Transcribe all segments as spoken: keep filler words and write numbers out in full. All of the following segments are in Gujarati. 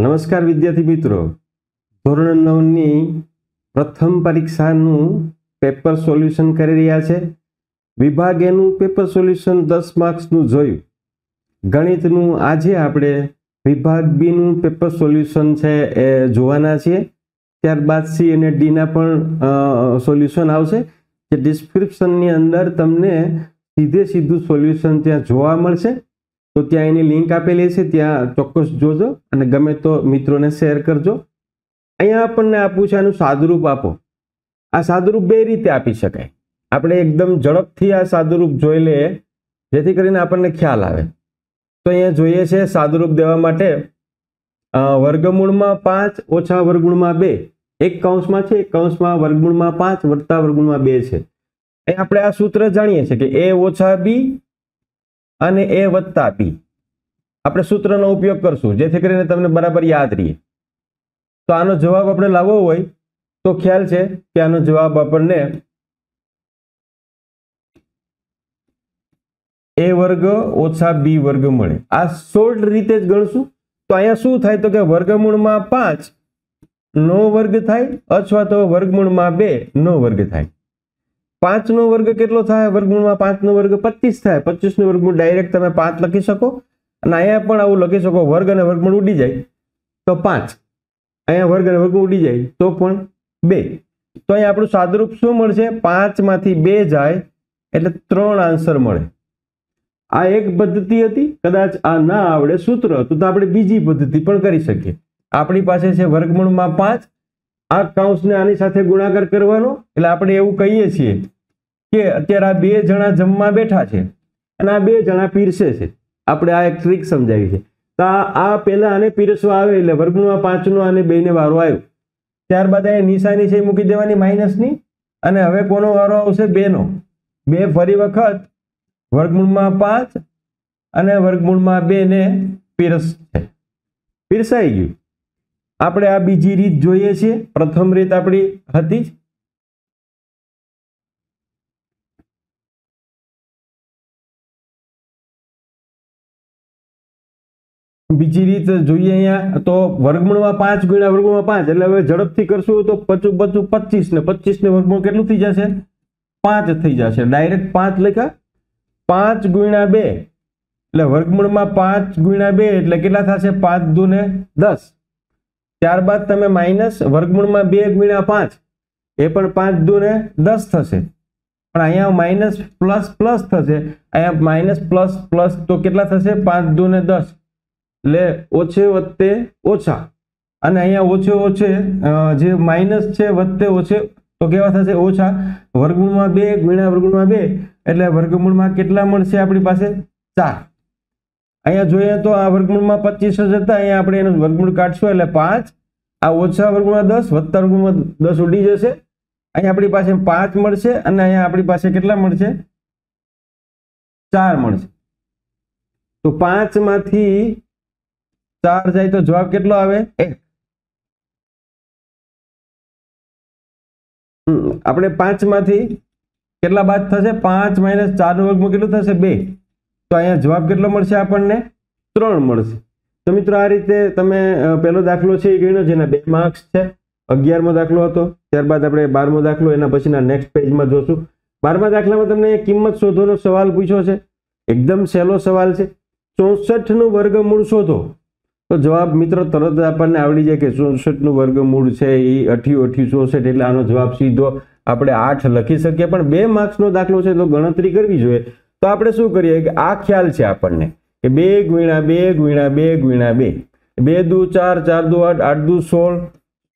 नमस्कार विद्यार्थी मित्रों, धोरण नौ नी प्रथम परीक्षानु पेपर सोल्यूशन करी रह्या छे। विभागेनु पेपर सोल्यूशन दस मार्क्सनु जोयुं। गणितनु आजे आपणे विभाग बी नु पेपर सोल्यूशन छे ए जोवाना छे। त्यारबाद सी अने डी ना पण सोल्यूशन आवशे जे डिस्क्रिप्शन नी अंदर तमने सीधे सीधुं सोल्यूशन त्यां जोवा मळशे। तो त्यां एनी लिंक आपेली छे, त्यां चोक्कस जोजो अने गमे तो मित्रोने शेर करजो। अहींया आपणने आप्युं छे आनुं सादुरूप आपो। आ सादुरूप बे रीते आपी शकाय। आपणे एकदम झडपथी आ सादुरूप जोई लઈએ जेथी करीने आपणने ख्याल आवे। तो अहींया जोईए छे सादुरूप देवा माटे वर्गमूळमां पांच ओछा वर्गमूळमां बे, एक कौंसमां छे एक कौंसमां वर्गमूळमां पांच वत्ता वर्गमूळमां बे छे। અહીં આપણે આ સૂત્ર જાણીએ છીએ કે a ઓછા b અને a વત્તા b। આપણે સૂત્રનો ઉપયોગ કરશું જેથી કરીને તમને બરાબર યાદ રહે। તો આનો જવાબ આપણે લાવવો હોય તો ખ્યાલ છે કે આનો જવાબ આપણને a વર્ગ ઓછા b વર્ગ મળે। આ શોર્ટ રીતે જ ગણશું। તો અહીંયા શું થાય તો કે વર્ગમૂળમાં પાંચ નો વર્ગ થાય અથવા તો વર્ગમૂળમાં બે નો વર્ગ થાય। पांच नो वर्ग केटलो थाय, वर्गमूल में पांच नो वर्ग पच्चीस थाय। पच्चीस नो वर्गमूल डायरेक्ट तमे पांच लखी शको अने अहींया पण आवुं लखी शको। वर्ग अने वर्गमूल उडी जाय तो पांच, अहींया वर्ग अने वर्गमूल उडी जाय तो पण बे। तो अहींया आपणुं सादरूप शुं मळशे? पांच मांथी बे जाय एटले त्रण आंसर मळे। आ एक पद्धति हती। कदाच आ ना आवडे सूत्र तो आपणे बीजी पद्धति पण करी शकीए। आपणी पासे छे वर्गमूल में पांच, आ काउंस ने आनी साथे गुणाकार करवानो। એટલે આપણે એવું કહીએ છીએ કે અત્યારે આ બે જણા જમવા બેઠા છે અને આ બે જણા પીરસે છે। આપણે આ એક ટ્રિક સમજાવી છે। તો આ પહેલા આને પીરસવા આવે એટલે વર્ગમૂળમાં પાંચ નો અને બે ને વારો આવ્યો। ત્યારબાદ આ નિશાની છે મૂકી દેવાની માઈનસ ની, અને હવે કોનો વારો આવશે? બે નો। બે ફરી વખત વર્ગમૂળમાં પાંચ અને વર્ગમૂળમાં બે ને પીરસશે। પીરસાઈ ગયું। આપણે આ બીજી રીત જોઈએ છે। પ્રથમ રીત આપણી હતી જ, બીજી રીત જોઈએ અહીંયા। તો વર્ગમૂળમાં પાંચ ગુણ્યા વર્ગમૂળમાં પાંચ એટલે હવે ઝડપથી કરશું તો પચું પચું પચીસ ને પચીસ ને વર્ગમૂળ કેટલું થઈ જશે? પાંચ થઈ જશે। ડાયરેક્ટ પાંચ લખ્યા। પાંચ ગુણ્યા બે એટલે વર્ગમૂળમાં પાંચ ગુણ્યા બે એટલે કેટલા થશે? પાંચ દુ ને દસ। ત્યારબાદ તમે માઇનસ વર્ગમૂળમાં બે ગુણ્યા પાંચ એ પણ પાંચ દુ ને દસ થશે, પણ અહીંયા માઇનસ પ્લસ પ્લસ થશે। અહીંયા માઇનસ પ્લસ પ્લસ તો કેટલા થશે? પાંચ દુ ને દસ એટલે ઓછે વત્તે ઓછા, અને અહીંયા ઓછે ઓછે જે માઇનસ છે વત્તે ઓછે તો કેવા થશે? ઓછા। વર્ગમૂળમાં બે ગુણ્યા વર્ગમૂળમાં બે એટલે વર્ગમૂળમાં કેટલા મળશે આપણી પાસે? ચાર। અહીંયા જોઈએ તો આ વર્ગમૂળમાં પચીસ જ હતા, અહીંયા આપણે એનો વર્ગમૂળ કાઢશું એટલે પાંચ, આ ઓછા વર્ગમૂળમાં દસ વત્તા વર્ગમૂળમાં દસ ઉડી જશે। અહીંયા આપણી પાસે પાંચ મળશે અને અહીંયા આપણી પાસે કેટલા મળશે? ચાર મળશે। તો પાંચ માંથી ચાર જાય તો જવાબ કેટલો આવે? એક। આપણે પાંચ માંથી કેટલા બાદ થશે? પાંચ માઇનસ ચાર નો વર્ગમૂળ કેટલું થશે? બે। तो अहींया जवाब केटलो मळशे? आपणने त्रण मळशे। तो मित्रों आ रीते तमे पहेलो दाखलो छे ए गण्यो जेना बे मार्क्स छे। अगियार मो दाखलो हतो, त्यारबाद आपणे बार मो दाखलो एना पछीना नेक्स्ट पेजमां जोशुं। बार मा दाखलामां तमने किंमत शोधोनो सवाल पूछ्यो छे। एकदम सहेलो सवाल छे। चौसठ नुं वर्गमूळ शोधो। तो जवाब मित्रों तरत आपणने आवडी जाय के चौसठ नुं वर्गमूळ छे ए अठ्ठाणું अठ्ठाણું चौसठ एटले आनो जवाब सीधो आपणे आठ लखी शकीए। पण बे मार्क्सनो दाखलो छे तो गणतरी करवी जोईए। तो आपणे शुं करीए के आ ख्याल छे आपणने के बे गुणा बे गुणा बे गुणा बे, बे दू चार, चार दू आठ, आठ दू सोळ,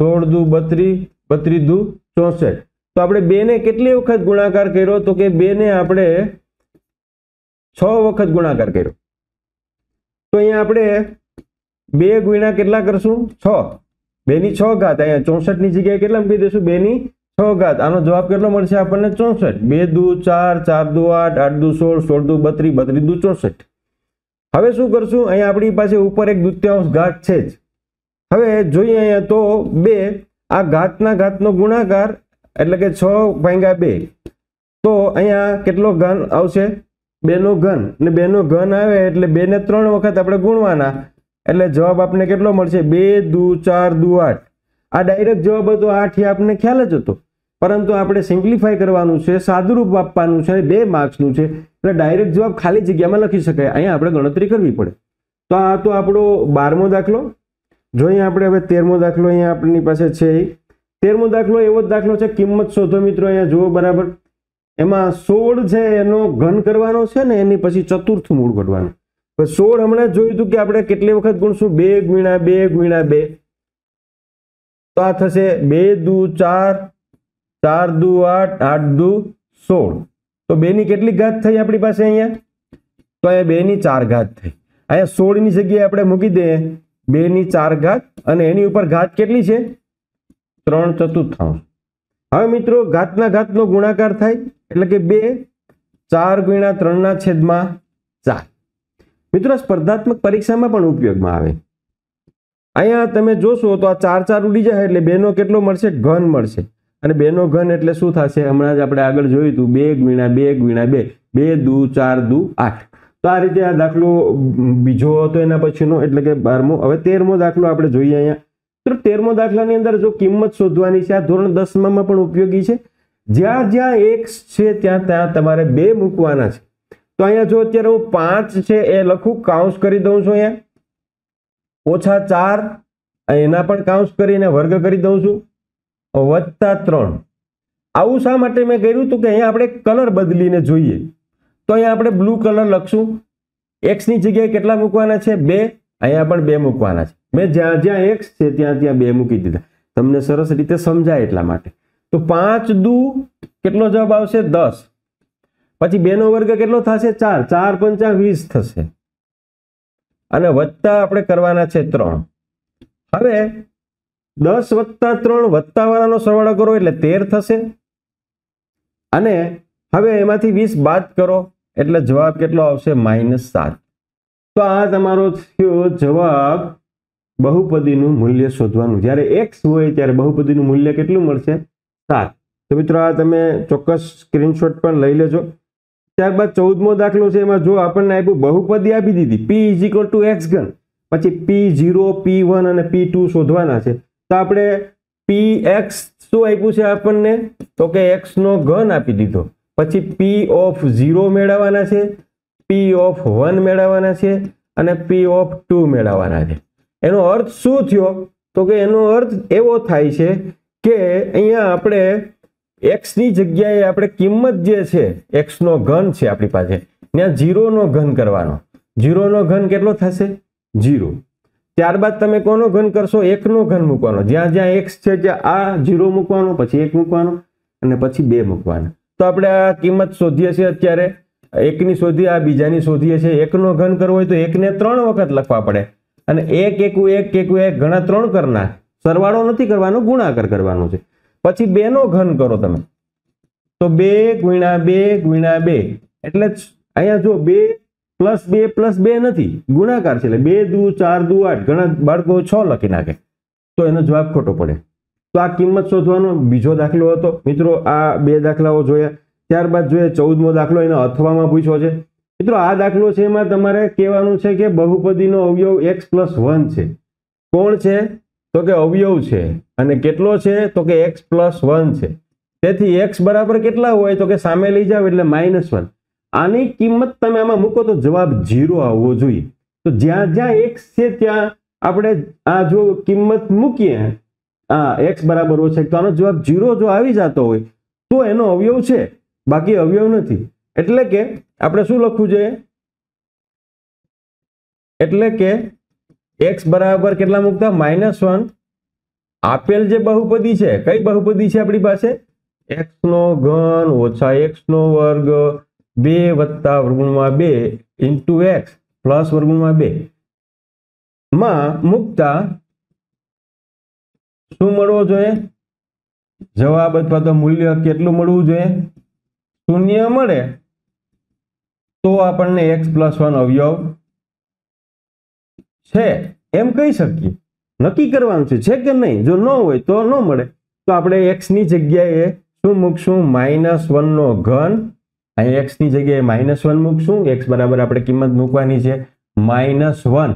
सोळ दू बत्रीस, बत्रीस दू चौसठ। तो आपणे बे ने केटली वखत गुणाकार कर्यो? तो के बे ने आपणे छ वखत गुणाकार कर्यो। तो अहींया आपणे बे गुणा केटला करशुं? छ। बे नी छ घात, अहींया चौसठ नी जग्याए केटला मूकी देशुं? बे नी छो घात। आनो जवाब केटलो मळशे आपणने? चौसठ। बे दू चार, चार दू आठ, आठ दू सोळ, सोळ दू बत्रीस, बत्रीस दू चौसठ। हवे शुं करशुं? अहींया आपणी पासे उपर एक द्वितीयांश घात छे ज। हवे जोईए अहींया तो बे आ घातना घातनो गुणाकार एटले के छ भाग्या बे। तो अहींया केटलो घन आवशे? બે નો ઘન, ને બે નો ઘન આવે એટલે બે ને ત્રણ વખત આપણે ગુણવાના एटले जवाब आपने केटलो मळशे बे दू चार दू आठ। आ डायरेक्ट जवाब हतो, आठ ये आपने ख्याल ज हतो, परंतु आपणे सिम्प्लिफाई करवानुं छे, सादुरूप आपवानुं छे, बे मार्क्सनुं छे, एटले डायरेक्ट जवाब खाली जग्यामां लखी शकाय। अहींया आपणे गणतरी करवी पड़े। तो आ तो आपणो बारमो दाखलो। जो अहींया आपणे हवे तेरमो दाखलो, अहींया आपणी पासे छे तेरमो दाखलो। एवो ज दाखलो छे, किंमत शोधो मित्रो। अहींया जुओ बराबर, एमां सोळ छे एनो घन करवानो छे ने एनी पछी चतुर्थ मूळ काढवानो। तो सोळ हमणे जोयुं के आपणे केटली वखत गुणशुं, बे गुण्या बे गुण्या बे। तो आ थशे बे दू चार, चार दू आठ, आठ दू सोल। तो बेनी केटली घात थई आपणी पासे अहींया? तो अहींया बेनी चार घात थई। अहींया सोळ नी जग्याए आपणे मूकी दઈએ बेनी चार घात, अने एनी उपर घात केटली छे? त्रण चतुर्थांश। हवे मित्रो घातना घातनो गुणाकार थाय एटले के बे, चार गुण्या त्रणना छेदमां चार। मित्रो स्पर्धात्मक परीक्षामां पण उपयोगमां आवे। अहींया तमे जोशो तो आ चार चार उडी जाय एटले बेनो केटलो मळशे? घन मळशे। अने बेनो घन एटले शुं थशे? हमणां ज आपणे आगळ जोयुं हतुं, बे गुण्या बे गुण्या बे, बे दू चार दू आठ। तो आ रीते आ दाखलो बीजो हतो, एना पछीनो एटले के बारमो। हवे तेरमो दाखलो आपणे जोईए अहींया। तो तेरमो दाखलानी अंदर जो किंमत शोधवानी छे, आ धोरण दस मां पण उपयोगी छे। ज्यां ज्यां एक छे त्यां त्यां तमारे बे मूकवाना छे। तो अहींया जो अत्यारे हुं पांच छे ए लखू, काउंस करी दउं छुं, अहींया ओछा चार, एना पण काउंस करीने वर्ग करी दउं छुं, वत्ता त्रण। आवुं शा माटे मैं कर्युं तो के अहींया आपणे कलर बदलीने जोईए। तो अहींया आपणे ब्लू कलर लखशुं। एक्स नी जग्याए केटला मूकवाना छे? बे। अहींया पण बे मूकवाना छे। मैं ज्यां ज्यां एक छे त्यां त्यां बे मूकी दीधा। तमने सरस रीते समजाय एटला माटे। तो पांच दू केटलो जवाब आवशे? दस। पछी बे नो वर्ग केटलो थशे? चार। चार पंचा वीस थशे, अने वत्ता आपणे करवाना छे त्रण। हवे दस वत्ता त्रण वत्ता वाळानो सरवाळो करो एटले तेर थशे, अने हवे एमांथी वीस बाद करो एटले जवाब केटलो आवशे? माइनस सात। तो आ तमारो थयो जवाब बहुपदीनुं मूल्य शोधवानुं। ज्यारे x होय त्यारे बहुपदीनुं मूल्य केटलुं मळशे? सात। तो मित्रो आ तमे चोक्कस स्क्रीनशॉट पण लई लेजो। त्यारबाद चौदमो दाखलो छे। एमां जो आपणने आप्युं बहुपदी आपी दीधी p इक्वल टू x घन, पछी p ज़ीरो p वन अने p टू शोधवाना छे। तो आपणे पी एक्स शू आप्युं छे आपणने? तो के एक्स नो घन आपी दीधो। पछी पी ऑफ ज़ीरो मेळववाना छे, पी ऑफ वन मेळववाना छे, अने पी ऑफ टू मेळववाना छे। एनो अर्थ शू थयो? तो के एनो अर्थ एवो थाय छे के अहींया आपणे एक्स नी जग्याए आपणे किंमत जे छे एक्स नो घन छे आपणी पासे, ने ज़ीरो नो घन करवानो। ज़ीरो नो घन केटलो थशे? ज़ीरो। त्यारबाद तमे कोनो घन करशो? एक नो घन मूकवानो। ज्यां ज्यां x छे त्यां आ ज़ीरो मूकवानो, पछी एक मूकवानो, अने पछी बे मूकवानो। तो आपणे आ किंमत शोधीए छे अत्यारे, एक नी शोधी आ बीजानी शोधीए छे। एक नो घन करवो होय तो एक ने त्रण वखत लखवा पड़े, अने एक एकू एक एकू एक घणा त्रण करना। सरवाळो नथी करवानो, गुणाकार करवानो छे। पछी बे नो घन करो तमे, तो बे गुण्या बे गुण्या बे, एटले अहींया जो बे प्लस बे प्लस बे नहीं, गुणाकार छे। बे दू चार दू आठ, घणा बाळको छ लखी नाखे, तो एनो जवाब खोटो पड़े। तो आ किंमत शोधवानो बीजो दाखलो हतो। मित्रों आ बे दाखलाओ जोया। त्यारबाद जोया चौदमो दाखलो, एने अथवामां पूछ्यो छे। मित्रों आ दाखलो छे एमां तमारे कहेवानुं छे के बहुपदीनो अवयव एक्स प्लस वन छे। कोण छे? तो के अवयव छे, अने केटलो छे? तो के एक्स प्लस वन छे। तेथी एक्स बराबर केटला होय? तो के सामे लई जाओ एटले माइनस वन। आनी किंमत तमे आमां मूको तो जवाब जीरो आवो जोईए। तो ज्यां ज्यां एक्स छे त्यां आपणे आ जो किंमत मूकीए, आ एक्स बराबर होय, तो आनो जवाब जीरो जो आवी जातो होय तो एनो अवयव छे, बाकी अवयव नथी। एटले के आपणे शुं लखवुं जोईए? एटले के एक्स बराबर केटला मूकता? Minus one. आपेल जे बहुपदी छे, कई बहुपदी छे आपणी पासे? एक्स नो घन ओछा एक्स नो वर्ग बे वत्ता वर्गमूळमां बे इंटू एक्स प्लस वर्गमूळमां बे मां मुकता शुं मळवो जोईए जवाब अथवा तो मूल्य केटलुं मळवुं जोईए? शून्य मळे तो आपणने एक्स प्लस वन अवयव छे एम कही शकीए। नक्की करवानुं छे छे के नहीं, जो न होय तो न मळे। तो आपणे एक्स नी जग्याए शुं मूकशुं? माइनस वन नो घन, अहीं एक्स नी जग्याए माइनस वन मूकशुं। एक्स बराबर आपणे किंमत मूकवानी छे माइनस वन,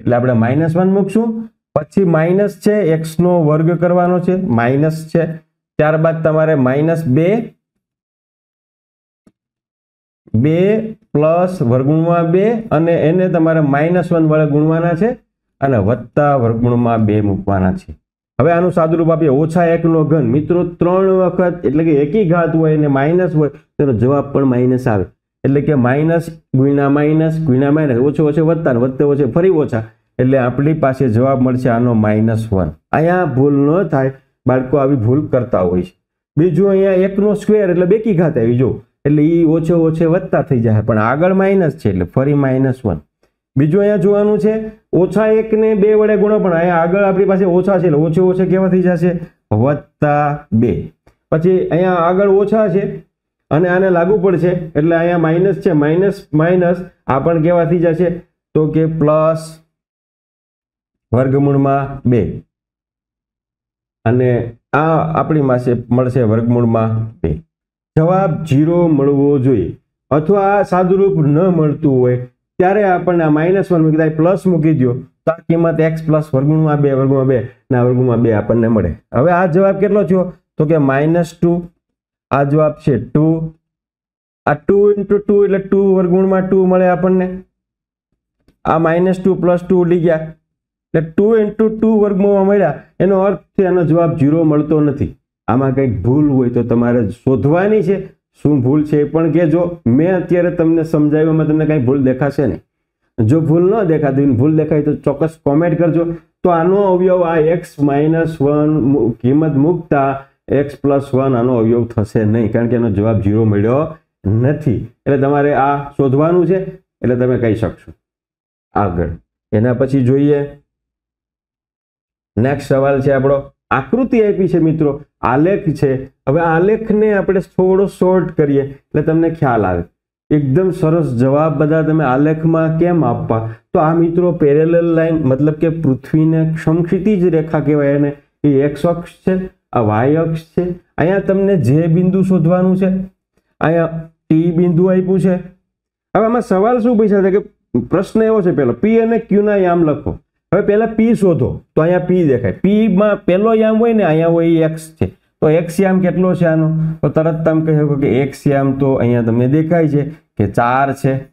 એટલે આપણે માઇનસ વન મૂકશું, પછી માઇનસ છે એક્સ નો વર્ગ કરવાનો છે માઇનસ છે, ત્યારબાદ તમારે માઇનસ બે બે પ્લસ વર્ગુણમાં બે અને એને તમારે માઇનસ વન વડે ગુણવાના છે અને વત્તા વર્ગુણમાં બે મૂકવાના છે. હવે આનું સાદુરૂપ આપીએ ઓછા એક નો ઘન. મિત્રો ત્રણ વખત એટલે કે એકી ઘાત હોય અને માઇનસ હોય તેનો જવાબ પણ માઇનસ આવે, એટલે કે માઇનસ ગુણ્યા માઇનસ ગુણ્યા માઇનસ ઓછો ઓછો વધતા વધતે ઓછે ફરી ઓછા, એટલે આપણી પાસે જવાબ મળશે આનો માઇનસ વન. અહીંયા ભૂલ ન થાય, બાળકો આવી ભૂલ કરતા હોય છે. બીજું અહીંયા એક નો સ્ક્વેર એટલે બેકી ઘાત આવી, જો એટલે એ ઓછો ઓછે વધતા થઈ જાય પણ આગળ માઇનસ છે એટલે ફરી માઇનસ વન. બીજું અહીંયા જોવાનું છે ઓછા એક ને બે વડે ગુણો, પણ અહીંયા આગળ આપણી પાસે ઓછા છે એટલે ઓછે ઓછે કેવા થઈ જશે વત્તા બે. પછી અહીંયા આગળ ઓછા છે અને આને લાગુ પડશે એટલે અહીંયા માઇનસ છે માઇનસ માઇનસ આ પણ કેવા થઈ જશે તો કે પ્લસ વર્ગમૂળમાં બે અને આ આપણી પાસે મળશે વર્ગમૂળમાં બે. જવાબ જીરો મળવો જોઈએ, અથવા સાદુરૂપ ન મળતું હોય ત્યારે આપણને માઇનસ વન મૂકી દઈએ પ્લસ મૂકી દો તો આ કિંમત એક્સ પ્લસ વર્ગુણમાં બે વર્ગુણમાં બે ના વર્ગુણમાં બે આપણને મળે. હવે આ જવાબ કેટલો થયો તો કે માઇનસ ટુ, આ જવાબ છે ટુ, આ ટુ ઇન્ટુ ટુ એટલે ટુ વર્ગુણમાં ટુ મળે આપણને, આ માઇનસ ટુ પ્લસ ટુ ઉડી ગયા એટલે ટુ ઇન્ટુ ટુ વર્ગમાં મળ્યા, એનો અર્થ છે એનો જવાબ ઝીરો મળતો નથી. આમાં કંઈક ભૂલ હોય તો તમારે શોધવાની છે, શું ભૂલ છે એ પણ કહેજો. મેં અત્યારે તમને સમજાવ્યું તમને કંઈ ભૂલ દેખાશે નહીં, જો ભૂલ ન દેખાતી ભૂલ દેખાય તો ચોક્કસ કોમેન્ટ કરજો. તો આનો અવયવ આ એક્સ માઇનસ વન કિંમત મૂકતા એક્સ પ્લસ વન આનો અવયવ થશે નહીં, કારણ કે એનો જવાબ ઝીરો મળ્યો નથી, એટલે તમારે આ શોધવાનું છે એટલે તમે કહી શકશો. આગળ એના પછી જોઈએ નેક્સ્ટ સવાલ છે આપણો, આકૃતિ આપી છે મિત્રો આલેખ છે. હવે આલેખને આપણે થોડો શોર્ટ કરીએ એટલે તમને ખ્યાલ આવે. એકદમ સરસ જવાબ બધા તમે આલેખમાં કેમ આપવા, તો આ મિત્રો પેરેલલ લાઈન મતલબ કે પૃથ્વીને સમક્ષિતિજ રેખા કહેવાય એને, એ એક્સ અક્ષ છે આ વાય અક્ષ છે. અહીંયા તમને જે બિંદુ શોધવાનું છે, અહીંયા ટી બિંદુ આપ્યું છે. હવે આમાં સવાલ શું પૂછાય છે કે પ્રશ્ન એવો છે પેલો પી અને ક્યુના યામ લખો. હવે પહેલા પી શોધો તો અહીંયા પી દેખાય, પી માં પહેલો યામ હોય ને અહીંયા હોય એક્સ છે તો એક્સ યામ કેટલો છે આનો, તો તરત તમે કહી શકો કે એક્સ યામ તો અહીંયા તમને દેખાય છે કે ચાર છે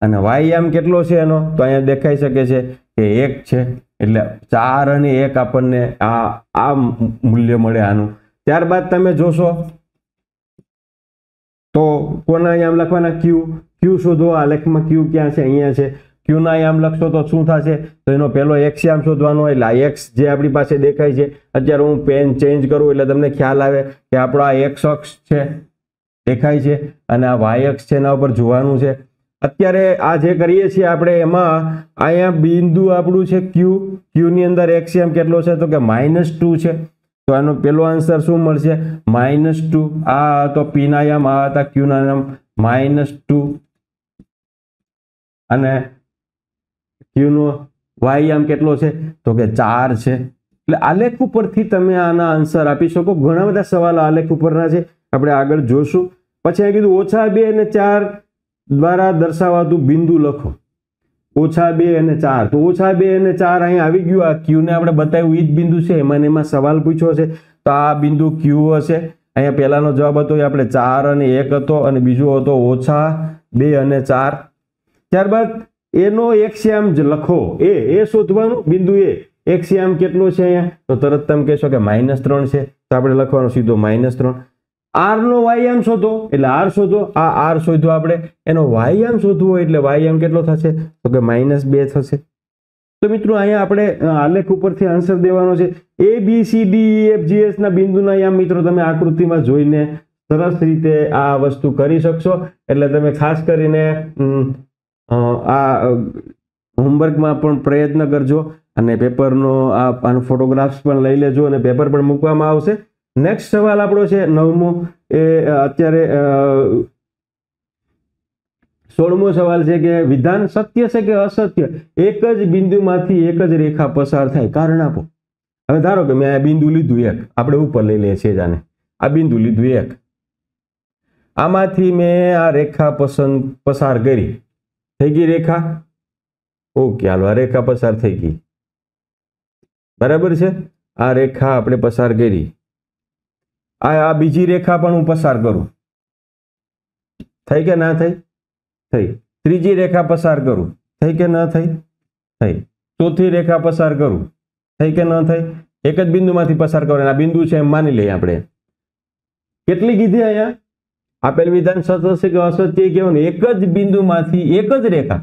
અને વાય યામ કેટલો છે એનો તો અહીંયા દેખાઈ શકે છે કે એક છે, એટલે ચાર અને એક આપણને આ આ મૂલ્ય મળે આનું. ત્યારબાદ તમે જોશો તો કોના યામ લખવાના ક્યુ, ક્યુ શોધો આલેખમાં ક્યુ ક્યાં છે અહીંયા છે, ક્યુના યામ લખશો તો શું થશે તો એનો પહેલો એક્સ યામ શોધવાનો એટલે આ એક્સ જે આપણી પાસે દેખાય છે. અત્યારે હું પેન ચેન્જ કરું એટલે તમને ખ્યાલ આવે કે આપણો આ એક્સ અક્ષ છે દેખાય છે અને આ વાય અક્ષ છે એના ઉપર જોવાનું છે. અત્યારે આ જે કરીએ છીએ આપણે એમાં અહીંયા બિંદુ આપણું છે ક્યુ, ક્યુની અંદર એક્સ યામ કેટલો છે તો કે માઇનસ ટુ છે, તો આનો પહેલો આન્સર શું મળશે માઇનસ ટુ. આ હતો પીના યામ, આ હતા ક્યુના યામ માઇનસ ટુ અને ક્યુનો વાય યામ કેટલો છે તો કે ચાર છે. એટલે આલેખ ઉપરથી તમે આના આન્સર આપી શકો. ઘણા બધા સવાલ આલેખ ઉપરના છે, આપણે આગળ જોશું. પછી અહીં કીધું ઓછા બે અને ચાર દ્વારા દર્શાવાતું બિંદુ લખો, ઓછા બે અને ચાર, તો ઓછા બે અને ચાર અહીં આવી ગયું, આ ક્યુને આપણે બતાવ્યું એ જ બિંદુ છે, એમાં એમાં સવાલ પૂછ્યો છે તો આ બિંદુ ક્યુ હશે. અહીંયા પહેલાનો જવાબ હતો એ આપણે ચાર અને એક હતો અને બીજો હતો ઓછા બે અને ચાર. ત્યારબાદ એનો એક્સ યામ લખો, એ એ શોધવાનું બિંદુ એ એક્સ યામ કેટલો છે અહીંયા તો તરત તમે કહેશો કે માઇનસ ત્રણ છે તો આપણે લખવાનું સીધો માઇનસ ત્રણ. આરનો વાય યામ શોધો એટલે આર શોધો, આ આર શોધો આપણે, એનો વાય યામ શોધવો હોય એટલે વાય યામ કેટલો થશે તો કે માઇનસ બે થશે. તો મિત્રો અહીંયા આપણે આલેખ ઉપરથી આન્સર દેવાનો છે. A B C D F G S ના બિંદુના યામ મિત્રો તમે આકૃતિમાં જોઈને સરસ રીતે આ વસ્તુ કરી શકશો, એટલે તમે ખાસ કરીને આ હોમવર્કમાં પણ પ્રયત્ન કરજો અને પેપરનો આ ફોટોગ્રાફ્સ પણ લઈ લેજો અને પેપર પણ મૂકવામાં આવશે. નેક્સ્ટ સવાલ આપણો છે નવમો, એ અત્યારે સોળમો સવાલ છે કે વિધાન સત્ય છે કે અસત્ય, એક જ બિંદુમાંથી એક જ રેખા પસાર થાય, કારણ આપો. હવે ધારો કે મેં આ બિંદુ લીધું એક, આપણે ઉપર લઈ લઈએ છીએ જાને, આ બિંદુ લીધું એક, આમાંથી મેં આ રેખા પસંદ પસાર કરી થઈ ગઈ રેખા, ઓકે હાલો આ રેખા પસાર થઈ ગઈ બરાબર છે। આ રેખા આપણે પસાર કરી, આ આ બીજી રેખા પણ હું પસાર કરું, થઈ કે ના થઈ? થઈ। ત્રીજી રેખા પસાર કરું, થઈ કે ના થઈ? થઈ। ચોથી રેખા પસાર કરું, થઈ કે ન થઈ? એક જ બિંદુમાંથી પસાર કરવાનું, આ બિંદુ છે એમ માની લઈએ આપણે। કેટલી કીધી અહીંયા? આપેલ વિધાન સત્ય છે કે અસત્ય કેવું? એક જ બિંદુમાંથી એક જ રેખા,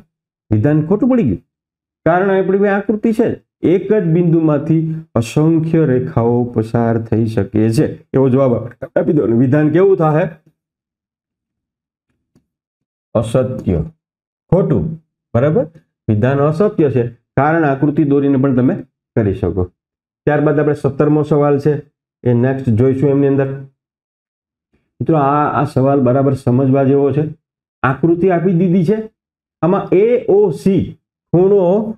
વિધાન ખોટું પડી ગયું કારણ આપણી આકૃતિ છે એક જ બિંદુમાંથી અસંખ્ય રેખાઓ પસાર થઈ શકે છે, એવો જવાબ આપી દો। વિધાન કેવું થાય? અસત્ય, ખોટું, બરાબર। વિધાન અસત્ય છે कारण आकृति दौरीने पण तमे करी शको। त्यारबाद आपणे सत्तरमो सवाल छे ए नेक्स्ट जोईशुं। एमनी अंदर मित्रो आ आ सवाल बराबर समजवा जेवो छे। आकृति आपी दीधी छे, आमां ए ओ सी खूणो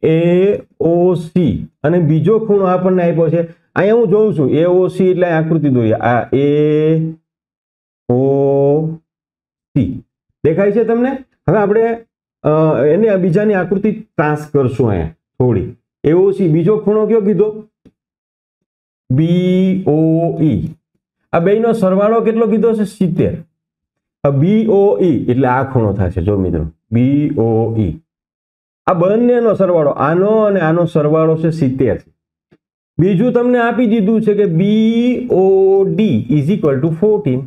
ए ओ सी अने बीजो खूणो आपणने आप्यो छे। अहींया हुं जोऊं छुं ए ओ सी एटले आकृति दौरी, आ ए ओ सी देखाय छे तमने। हवे आपणे एने बीजानी आकृति ट्रांस करशुं अहीं थोड़ी। एओसी बीजो खूणो क्यों कीधो? बीओई। आ बेयनो सरवाळो केटलो कीधो छे? સિત્તેર। आ बीओई एटले आ खूणो थशे। जो मित्रों बीओई आ बंनेनो सरवाळो, आनो अने आनो सरवाळो छे સિત્તેર। बीजू तमने आपी दीधुं छे के बीओडी इज इक्वल टू चૌદ।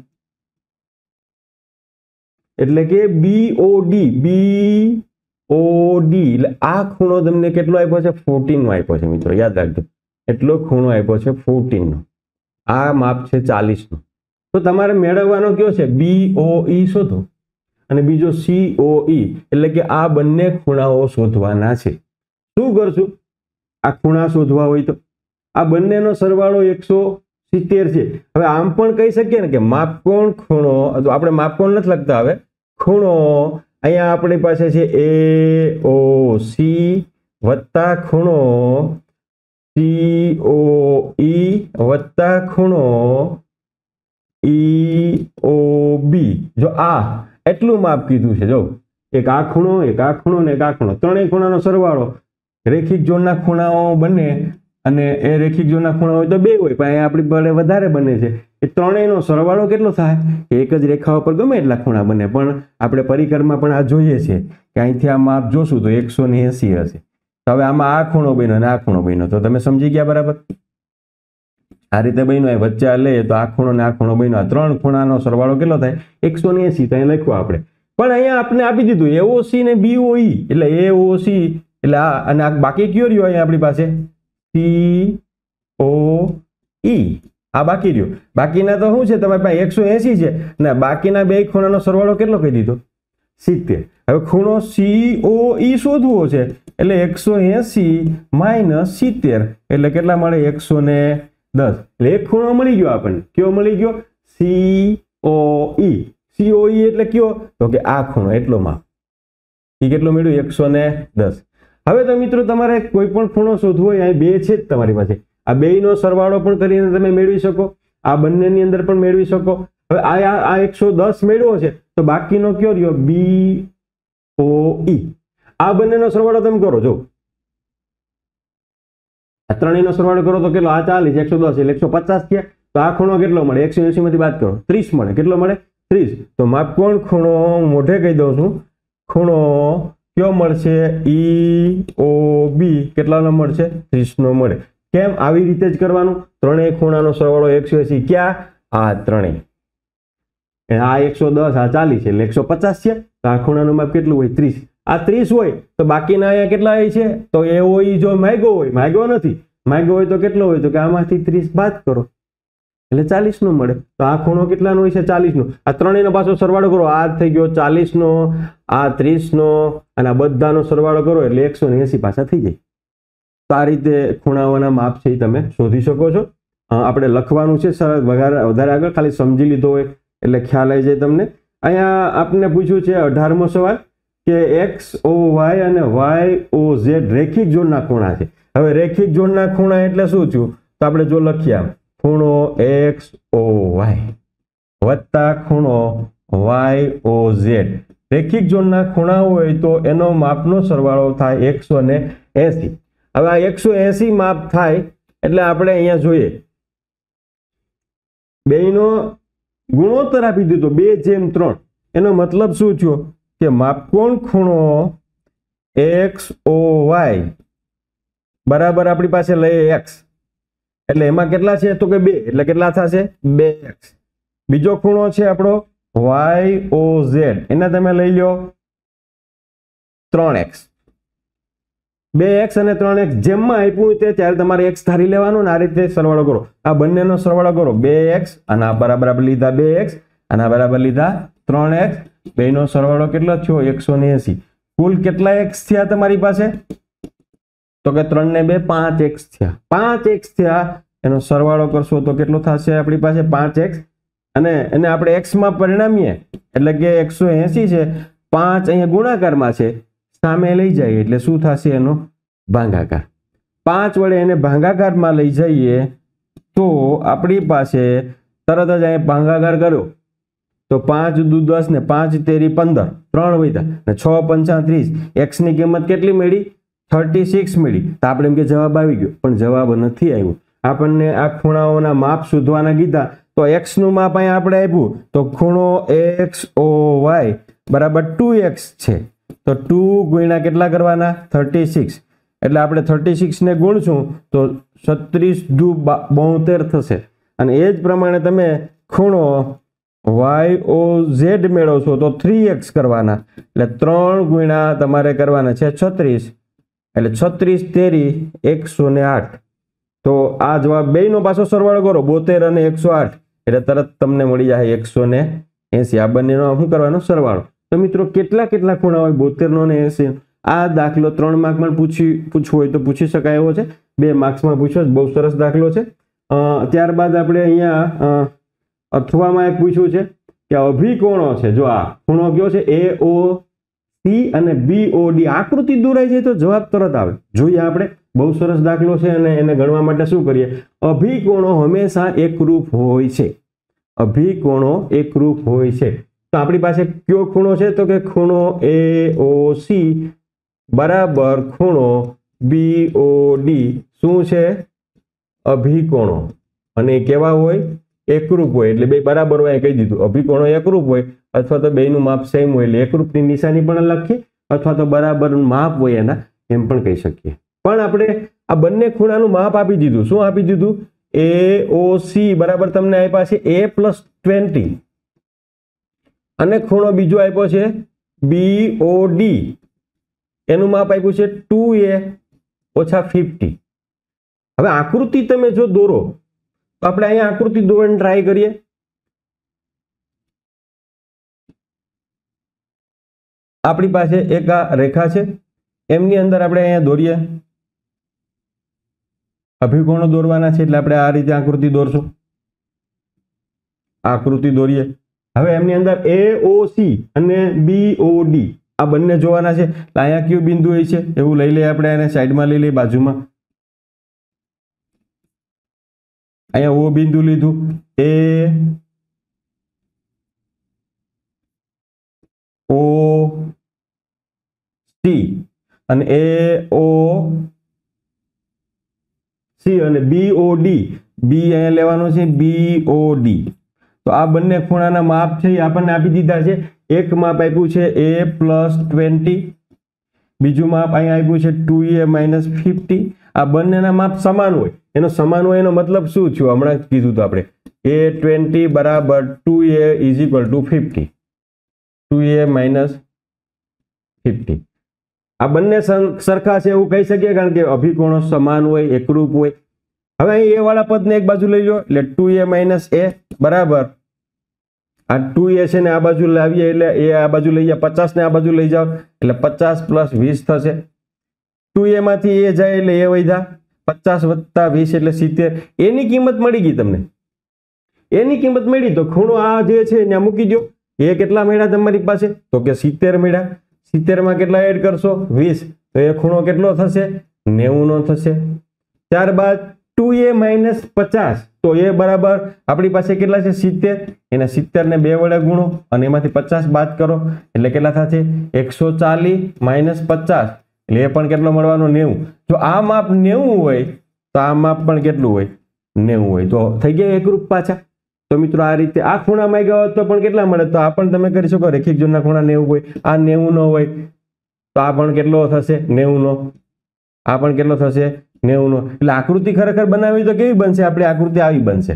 એટલે કે B O D B O D એટલે આ ખૂણો તમને કેટલો આપ્યો છે? ચૌદ નો આપ્યો છે મિત્રો, યાદ રાખજો એટલો ખૂણો આપ્યો છે ચૌદ નો। આ માપ છે ચાલીસ નો। તો તમારે મેળવવાનો કયો છે? B O E શોધો અને બીજો C O E એટલે કે આ બંને ખૂણાઓ શોધવાના છે। શું કરશું? આ ખૂણા શોધવા હોય તો આ બંનેનો સરવાળો એકસો સિત્તેર છે। હવે આમ પણ કહી શકીએ ને કે માપકોણ ખૂણો, તો આપણે માપકોણ નથી લખતા હવે, ખૂણો અહીંયા આપણી પાસે છે એ ઓ સી વત્તા ખૂણો સી ઓ ઈ વત્તા ખૂણો ઈ ઓ બી। જો આ એટલું માપ કીધું છે, જો એક આ ખૂણો, એક આ ખૂણો ને એક આ ખૂણો, ત્રણેય ખૂણાનો સરવાળો રેખિક જોડના ખૂણાઓ બને અને એ રેખિક જોડના ખૂણા હોય તો બે હોય, પણ અહીંયા આપણી પાસે વધારે બને છે। એ ત્રણેયનો સરવાળો કેટલો થાય? એક જ રેખા ઉપર ગમે એટલા ખૂણા બને, પણ આપણે પરિકરમાં પણ આ જોઈએ છે કે અહીંથી આ માપ જોશું તો એકસો ને એસી હશે। તો હવે આમાં આ ખૂણો બન્યો અને આ ખૂણો બન્યો, તો તમે સમજી ગયા બરાબર? આ રીતે બન્યો, એ વચ્ચે આ લઈએ તો આ ખૂણો ને આ ખૂણો બન્યો, આ ત્રણ ખૂણાનો સરવાળો કેટલો થાય? એકસો ને એસી। તો અહીં લખ્યું આપણે, પણ અહીંયા આપણે આપી દીધું એઓસી ને બીઓઈ, એટલે એઓસી એટલે આ અને આ બાકી કયો રહ્યો અહીંયા આપણી પાસે? C O E આ બાકી રહ્યો। બાકીના તો શું છે તમારી પાસે? એકસો એસી છે ને બાકીના બે ખૂણાનો સરવાળો કેટલો કહી દીધો? સિત્તેર। હવે ખૂણો સી ઓ ઈ શોધવો છે એટલે એકસો એસી માઇનસ સિત્તેર એટલે કેટલા મળે? એકસો ને દસ। એટલે એક ખૂણો મળી ગયો આપણને, કયો મળી ગયો? સી ઓ ઈ। સી ઓ ઈ એટલે કયો? તો કે આ ખૂણો એટલો માં, એ કેટલો મળ્યો? એકસો ને દસ। હવે તો મિત્રો તમારે કોઈ પણ ખૂણો શોધવો હોય, અહીં બે છે જ તમારી પાસે, આ બેયનો સરવાળો પણ કરીને તમે મેળવી શકો, આ બંનેની અંદર પણ મેળવી શકો। હવે આ આ એકસો દસ મેળવો છે તો બાકીનો કયો રહ્યો? બી ઓ ઈ। આ બંનેનો સરવાળો તમે કરો, જો આ ત્રણેયનો સરવાળો કરો તો કેટલો? આ ચાલીસ, એકસો દસ એટલે એકસો પચાસ થયા। તો આ ખૂણો કેટલો મળે? એકસો એસી માંથી બાદ કરો, ત્રીસ મળે। કેટલો મળે? ત્રીસ। તો માપકોણ ખૂણો હું મોઢે કહી દઉં છું, ખૂણો क्यों મળશે? ઈ ઓ બી કેટલાનો મળશે? ત્રીસ નો મળે। કેમ? આવી રીતે જ કરવાનું, ત્રણેય ખૂણાનો સરવાળો એકસો એંસી। ક્યાં? આ ત્રણેય, આ એકસો દસ, આ ચાલીસ એટલે એકસો પચાસ છે। તો આ ખૂણાનું માપ કેટલું હોય? ત્રીસ। આ ત્રીસ હોય તો બાકીના અહીંયા કેટલા હોય છે? તો એ ઓ ઈ જો માંગ્યો હોય, માંગ્યો નથી, માંગ્યો હોય તો કેટલો હોય? તો કે આમાંથી ત્રીસ બાદ કરો એટલે ચાલીસ નો મળે। તો આ ખૂણો કેટલાનો હોય છે? ચાલીસ નો। આ ત્રણેયનો પાછો સરવાળો કરો, આ થઈ ગયો ચાલીસ નો, આ ત્રીસ નો અને આ બધાનો સરવાળો કરો એટલે એકસો ને એસી પાછા થઈ જાય। તો આ રીતે ખૂણાઓના માપ છે એ તમે શોધી શકો છો। આપણે લખવાનું છે સર, વધારે આગળ ખાલી સમજી લીધો હોય એટલે ખ્યાલ આવી જાય તમને। અહીંયા આપને પૂછ્યું છે અઢારમો સવાલ કે એક્સ ઓ વાય અને વાય ઓ ઝેડ રેખિક જોડના ખૂણા છે। હવે રેખિક જોડના ખૂણા એટલે શું થયું? તો આપણે જો લખ્યા ખૂણો એક્સ ઓ વાય વત્તા ખૂણો વાય ઓ ઝેડ રેખિક ઝોનના ખૂણા હોય તો એનો માપનો સરવાળો થાય એકસો એંસી. હવે આ એકસો એંસી માપ થાય એટલે આપણે અહીંયા જોઈએ બેયનો ગુણોત્તર આપી દીધો બે જેમ ત્રણ. એનો મતલબ શું થયો કે માપકોણ ખૂણો એક્સ ઓ વાય બરાબર આપણી પાસે લઈએ એક્સ, એટલે એમાં કેટલા છે તો કે બે, એટલે કેટલા થશે બે એક્સ. બીજો ખૂણો છે આપણો વાય ઓ ઝેડ, એના તમે લઈ લ્યો ત્રણ એક્સ. બે એક્સ અને ત્રણ એક્સ જેમમાં આપ્યું તે ત્યારે તમારે x ધારી લેવાનો અને આ રીતે સરવાળો કરો. આ બંનેનો સરવાળો કરો બે એક્સ અને આ બરાબર આપણે લીધા બે એક્સ અને આ બરાબર લીધા ત્રણ એક્સ. બેનો સરવાળો કેટલો થયો એકસો એંસી. કુલ કેટલા x થયા તમારી પાસે તો કે ત્રણ ને બે પાંચ એક્સ થયા. પાંચ એક્સ થયા એનો સરવાળો કરશો તો કેટલો થશે આપણી પાસે પાંચ એક્સ. અને એને આપણે x માં પરિણામીએ એટલે કે એકસો એંસી છે, પાંચ અહીંયા ગુણાકારમાં છે, સામે લઈ જઈએ એટલે શું થશે એનો ભાગાકાર. પાંચ વડે એને ભાગાકારમાં લઈ જઈએ તો આપણી પાસે તરત જ અહીં ભાગાકાર કર્યો તો પાંચ દુ દસ ને પાંચ તેરી પંદર, ત્રણ વધ્યા ને છ પંચા ત્રીસ. x ની કિંમત કેટલી મળી છત્રીસ મળી. તો આપણે એમ કે જવાબ આવી ગયો, પણ જવાબ નથી આવ્યો. આપણને આ ખૂણાઓના માપ શોધવાના કીધા તો x નું માપ અહીં આપણે આપ્યું તો ખૂણો એક્સ ઓ વાય બરાબર ટુ એક્સ છે. તો ટુ ગુણ્યા કેટલા કરવાના છત્રીસ, એટલે આપણે છત્રીસ ને ગુણશું તો છત્રીસ દુ બોતેર થશે. અને એ જ પ્રમાણે તમે ખૂણો વાય ઓ ઝેડ મેળવશો તો થ્રી એક્સ કરવાના, એટલે ત્રણ ગુણ્યા તમારે કરવાના છે છત્રીસ, એટલે છત્રીસ તેરી એકસો આઠ. તો આ જવાબ બેયનો પાછો સરવાળો કરો બોતેર અને એકસો આઠ એટલે તરત તમને મળી જાય એકસો એંસી. આ બંનેનો શું કરવાનો સરવાળો. તો મિત્રો કેટલા કેટલા ખૂણા હોય બોતેરનો ને એંસી. આ દાખલો ત્રણ માર્કમાં પૂછી પૂછવો હોય તો પૂછી શકાય એવો છે, બે માર્ક્સમાં પૂછ્યો છે, બહુ સરસ દાખલો છે. ત્યારબાદ આપણે અહીંયા અથવામાં એક પૂછ્યું છે કે અભિકોણો છે. જો આ ખૂણો કયો છે એ ઓ સી અને બી ઓ ડી. આકૃતિ દોરાઈ જાય તો જવાબ તરત આવે. જોઈએ આપણે, બહુ સરસ દાખલો છે. અને એને ગણવા માટે શું કરીએ, અભિકોણો હંમેશા એકરૂપ હોય છે. અભિકોણો એકરૂપ હોય છે તો આપણી પાસે કયો ખૂણો છે તો કે ખૂણો એ ઓ સી બરાબર ખૂણો બી ઓ ડી શું છે અભિકોણો, અને કેવા હોય એકરૂપ હોય. એટલે બે બરાબર હોય કહી દીધું. અભિકોણો એકરૂપ હોય અથવા તો બેનું માપ સેમ હોય એટલે એકરૂપની નિશાની પણ લખીએ, અથવા તો બરાબર માપ હોય એના એમ પણ કહી શકીએ. પણ આપણે આ બંને ખૂણાનું માપ આપી દીધું. શું આપી દીધું એ ઓ સી બરાબર તમને આપ્યા છે એ પ્લસ ટ્વેન્ટી, અને ખૂણો બીજો આપ્યો છે બી ઓ ડી, એનું માપ આપ્યું છે ટુ એ ઓછા પચાસ. હવે આકૃતિ તમે જો દોરો તો આપણે અહીંયા આકૃતિ દોરવાની ટ્રાય કરીએ. આપણી પાસે એક આ રેખા છે, એમની અંદર આપણે અહીંયા દોરીએ અભિકોણો દોરવાના છે, એટલે આપણે આ રીતે આકૃતિ દોરશું. આકૃતિ દોરીએ. હવે એમની અંદર એ ઓ સી અને બી ઓ ડી આ બંને જોવાના છે. અહીંયા કયું બિંદુ એ છે એવું લઈ લઈએ આપણે, એને સાઈડમાં લઈ લઈએ બાજુમાં. અહીંયા ઓ બિંદુ લીધું, એ ઓ સી અને એ ઓ સી અને બી ઓ ડી, બી અહીંયા લેવાનો છે બી ઓ ડી. તો આ બંને ખૂણાના માપ છે આપણને આપી દીધા છે. એક માપ આપ્યું છે એ પ્લસ ટ્વેન્ટી, બીજું માપ અહીંયા આપ્યું છે ટુ એ માઇનસ ફિફ્ટી. આ બંનેના માપ સમાન હોય. એનો સમાન હોય એનો મતલબ શું થયો, હમણાં કીધું તો આપણે એ ટ્વેન્ટી બરાબર two A is equal to fifty, two A minus fifty. આ બંને સરખા છે એવું કહી શકીએ, કારણ કે અભિકોણો સમાન હોય એકરૂપ હોય. હવે અહીં એ વાળા પદને એક બાજુ લઈ લો એટલે ટુ એ માઇનસ એ બરાબર આ ટુ એ છે ને આ બાજુ લાવીએ એટલે એ આ બાજુ લઈ જાઓ, પચાસ ને આ બાજુ લઈ જાઓ એટલે પચાસ પ્લસ વીસ થશે. ટુ એ માંથી એ જાય એટલે એ વધ્યા, પચાસ વત્તા વીસ એટલે સિત્તેર. એની કિંમત મળી ગઈ તમને, એની કિંમત મળી. તો ખૂણો આ જે છે એને મૂકી દો. એ કેટલા મળ્યા તમારી પાસે તો કે સિત્તેર મળ્યા. સિત્તેર માં કેટલા એડ કરશો વીસ, તો એ ખૂણો કેટલો થશે નેવું નો થશે. ત્યારબાદ टू ए माइनस पचास तो ए बराबर अपनी पास के सीतेर एना सीतेर ने बे वडे गुणो अने एमांथी पचास बाद करो एटले केटला थशे एकसो चालीस माइनस पचास एटले ए पण केटलो मळवानो नेवु। जो आ माप नेवु होय तो आ माप पण केटलुं होय नेवु होय तो थई गया एकरूप पाछा। तो मित्रों आ रीते आ खूणा में गया तो पण केटला मळे तो आ पण तमे करी शको रेखिक जोड़ना खूणा नेवु होय आ नेवु नो होय तो आ पण केटलो थशे नेवु नो आ पण केटलो थशे नेवु। आकृति खरेखर बनावी तो केवी बनशे आपणे आकृति आवी बनशे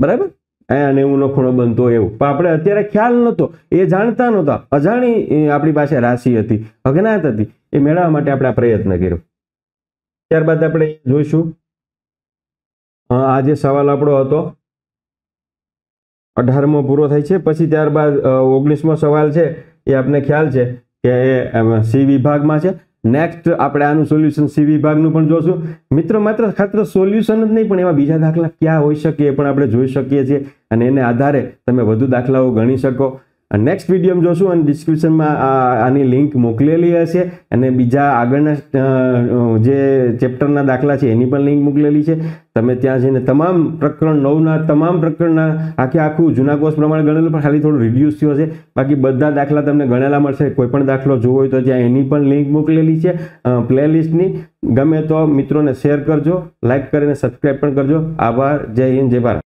बराबर अहींया नेवु नो खूणो बनतो एवुं पण आपणे अत्यारे ख्याल नतो ए जाणता नहोता अजाणी आपणी पासे राशि हती अज्ञात हती ए मेळववा माटे आपणे प्रयत्न कर्यो। त्यारबाद आपणे जोईशुं आ जे सवाल आपणो हतो अठारमो पूरो थाय छे पछी त्यारबाद ओगणीसमो सवाल छे ए आपणे ख्याल छे के सी विभागमां छे। नेक्स्ट आपणे आनुं सोल्यूशन सी विभागनुं पण जोशुं। मित्रों मात्र खातर सोल्यूशन ज नहीं पण एवा बीजा दाखला क्या होई शके पण आपणे जोई शकीए छीए अने एने आधारे तमे वधु दाखलाओ गणी शको। नेक्स्ट विडियोमां जोशुं अने डिस्क्रिप्शनमां आनी लिंक मोकलेली हशे अने बीजा आगळना जे चेप्टरना दाखला छे एनी पण लिंक मोकलेली छे। तमे त्यां जईने तमाम प्रकरण नवना तमाम प्रकरणना आखे आखुं जूना कोर्स प्रमाणे गणेलुं पण खाली थोडुं रिड्यूस थयुं हशे बाकी बधा दाखला तमने गणेला मळशे। कोई पण दाखलो जोवो होय तो त्यां एनी पण लिंक मोकलेली छे प्लेलिस्टनी। गमे तो मित्रोने शेर करजो लाइक करीने सब्सक्राइब पण करजो। आभार जय हिंद जय भारत।